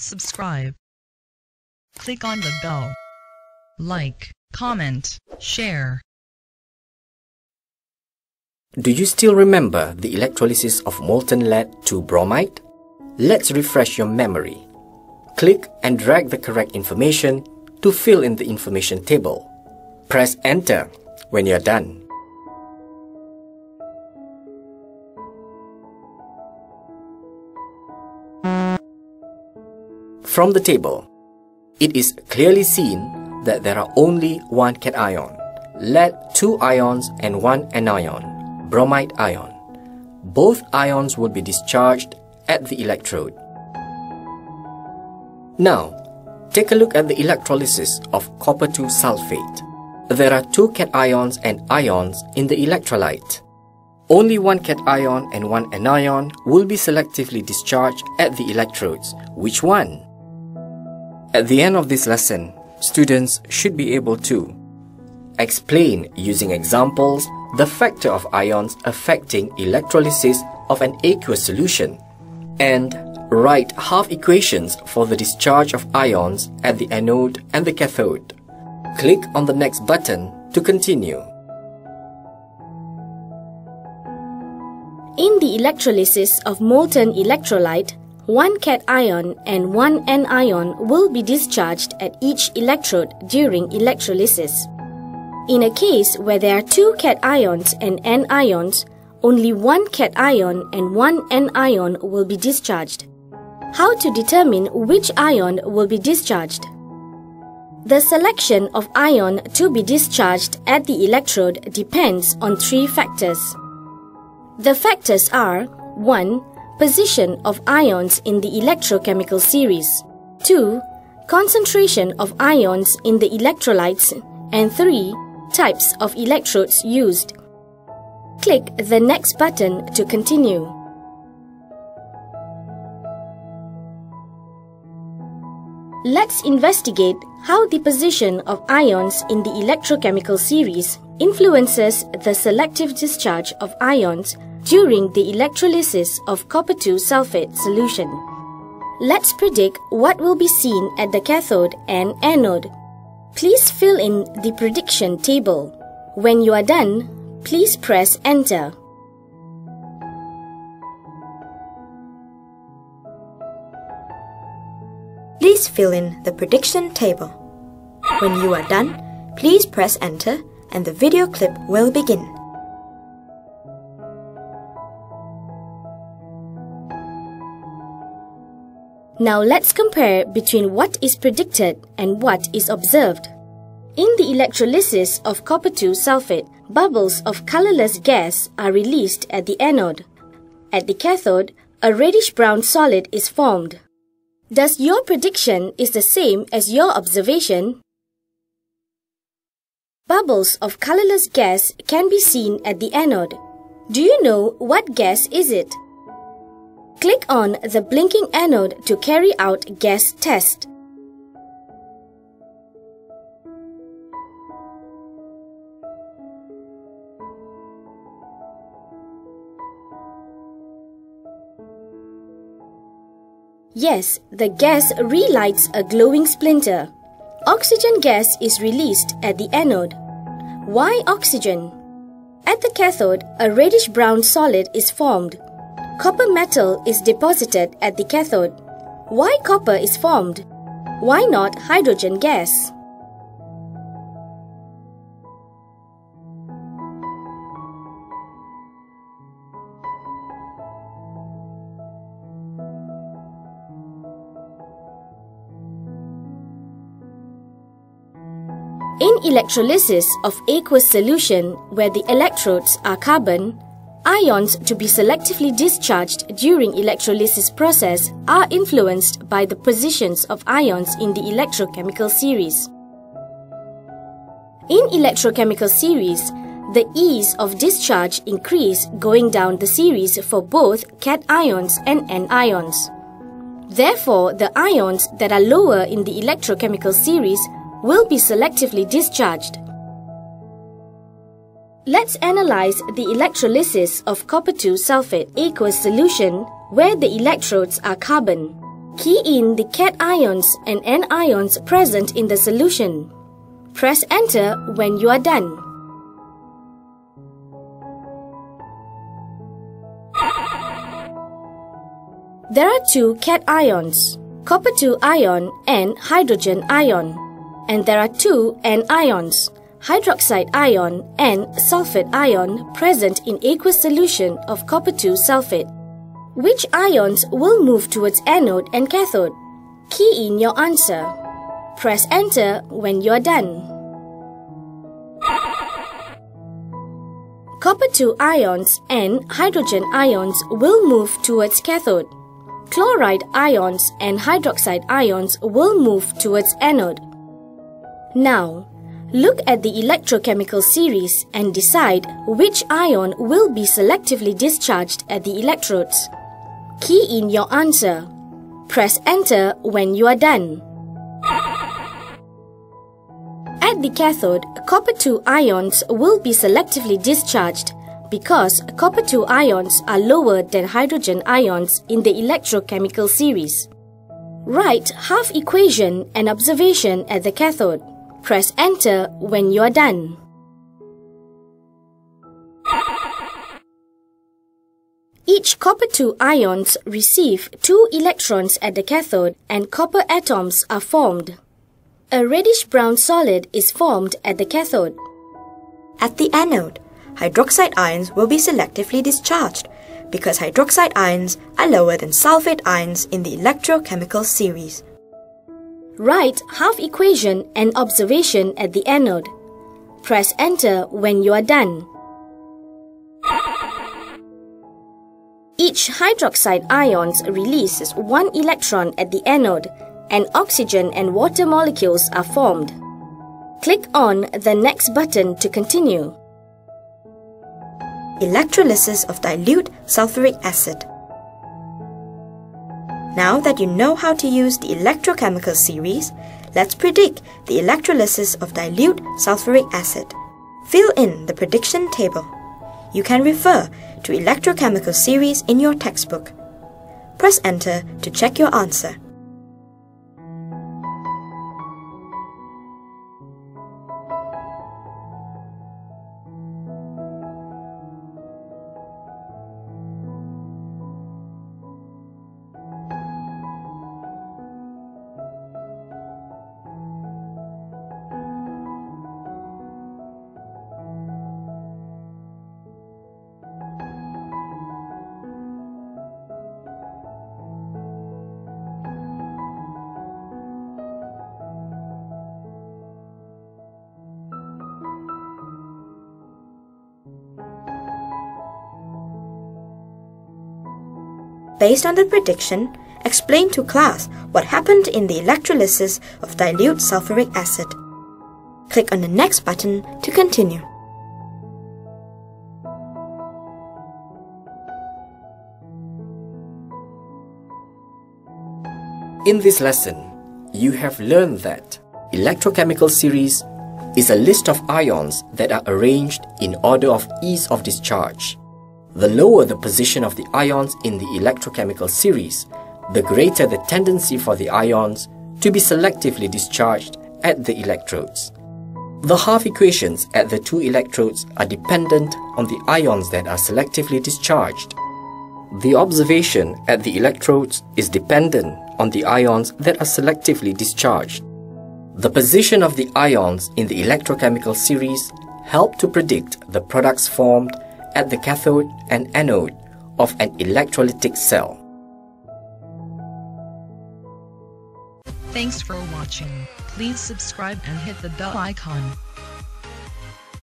Subscribe. Click on the bell. Like, comment, share. Do you still remember the electrolysis of molten lead to bromide? Let's refresh your memory. Click and drag the correct information to fill in the information table. Press Enter when you're done. From the table, it is clearly seen that there are only one cation, lead 2 ions and 1 anion, bromide ion. Both ions will be discharged at the electrode. Now, take a look at the electrolysis of copper to sulphate. There are 2 cations and ions in the electrolyte. Only 1 cation and 1 anion will be selectively discharged at the electrodes. Which one? At the end of this lesson, students should be able to explain using examples the factor of ions affecting electrolysis of an aqueous solution, and write half equations for the discharge of ions at the anode and the cathode. Click on the next button to continue. In the electrolysis of molten electrolyte, 1 cation and 1 anion will be discharged at each electrode during electrolysis. In a case where there are 2 cations and anions, only 1 cation and 1 anion will be discharged. How to determine which ion will be discharged? The selection of ion to be discharged at the electrode depends on 3 factors. The factors are 1. Position of ions in the electrochemical series, 2. Concentration of ions in the electrolytes, and 3. Types of electrodes used. Click the next button to continue. Let's investigate how the position of ions in the electrochemical series influences the selective discharge of ions during the electrolysis of copper(II) sulfate solution. Let's predict what will be seen at the cathode and anode. Please fill in the prediction table. When you are done, please press Enter. Please fill in the prediction table. When you are done, please press Enter and the video clip will begin. Now let's compare between what is predicted and what is observed. In the electrolysis of copper(II) sulfate, bubbles of colorless gas are released at the anode. At the cathode, a reddish-brown solid is formed. Does your prediction is the same as your observation? Bubbles of colorless gas can be seen at the anode. Do you know what gas is it? Click on the blinking anode to carry out gas test. Yes, the gas relights a glowing splinter. Oxygen gas is released at the anode. Why oxygen? At the cathode, a reddish-brown solid is formed. Copper metal is deposited at the cathode. Why copper is formed? Why not hydrogen gas? In electrolysis of aqueous solution where the electrodes are carbon, ions to be selectively discharged during electrolysis process are influenced by the positions of ions in the electrochemical series. In electrochemical series, the ease of discharge increase going down the series for both cations and anions. Therefore, the ions that are lower in the electrochemical series will be selectively discharged. Let's analyze the electrolysis of copper(II) sulfate aqueous solution where the electrodes are carbon. Key in the cations and anions present in the solution. Press enter when you are done. There are two cations, copper ion and hydrogen ion, and there are two anions, hydroxide ion and sulphate ion, present in aqueous solution of copper sulphate. Which ions will move towards anode and cathode? Key in your answer. Press enter when you are done. Copper ions and hydrogen ions will move towards cathode. Chloride ions and hydroxide ions will move towards anode. Now, look at the electrochemical series and decide which ion will be selectively discharged at the electrodes. Key in your answer. Press enter when you are done. At the cathode, copper ions will be selectively discharged because copper ions are lower than hydrogen ions in the electrochemical series. Write half equation and observation at the cathode. Press enter when you are done. Each copper ions receive 2 electrons at the cathode and copper atoms are formed. A reddish-brown solid is formed at the cathode. At the anode, hydroxide ions will be selectively discharged because hydroxide ions are lower than sulfate ions in the electrochemical series. Write half equation and observation at the anode. Press enter when you are done. Each hydroxide ion releases 1 electron at the anode, and oxygen and water molecules are formed. Click on the next button to continue. Electrolysis of dilute sulfuric acid. Now that you know how to use the electrochemical series, let's predict the electrolysis of dilute sulfuric acid. Fill in the prediction table. You can refer to electrochemical series in your textbook. Press enter to check your answer. Based on the prediction, explain to class what happened in the electrolysis of dilute sulfuric acid. Click on the next button to continue. In this lesson, you have learned that electrochemical series is a list of ions that are arranged in order of ease of discharge. The lower the position of the ions in the electrochemical series, the greater the tendency for the ions to be selectively discharged at the electrodes. The half equations at the 2 electrodes are dependent on the ions that are selectively discharged. The observation at the electrodes is dependent on the ions that are selectively discharged. The position of the ions in the electrochemical series help to predict the products formed at the cathode and anode of an electrolytic cell. Thanks for watching. Please subscribe and hit the bell icon.